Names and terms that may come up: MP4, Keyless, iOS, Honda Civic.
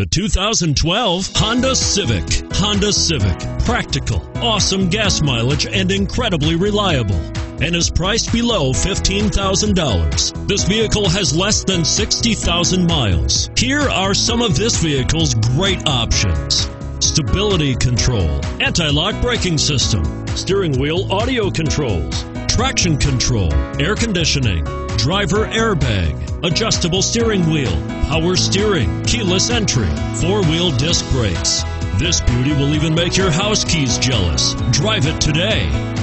The 2012 Honda Civic. Honda Civic. Practical, awesome gas mileage, and incredibly reliable, and is priced below $15,000. This vehicle has less than 60,000 miles. Here are some of this vehicle's great options: stability control, anti-lock braking system, steering wheel audio controls, traction control, air conditioning, driver airbag, adjustable steering wheel, power steering, keyless entry, four-wheel disc brakes. This beauty will even make your house keys jealous. Drive it today.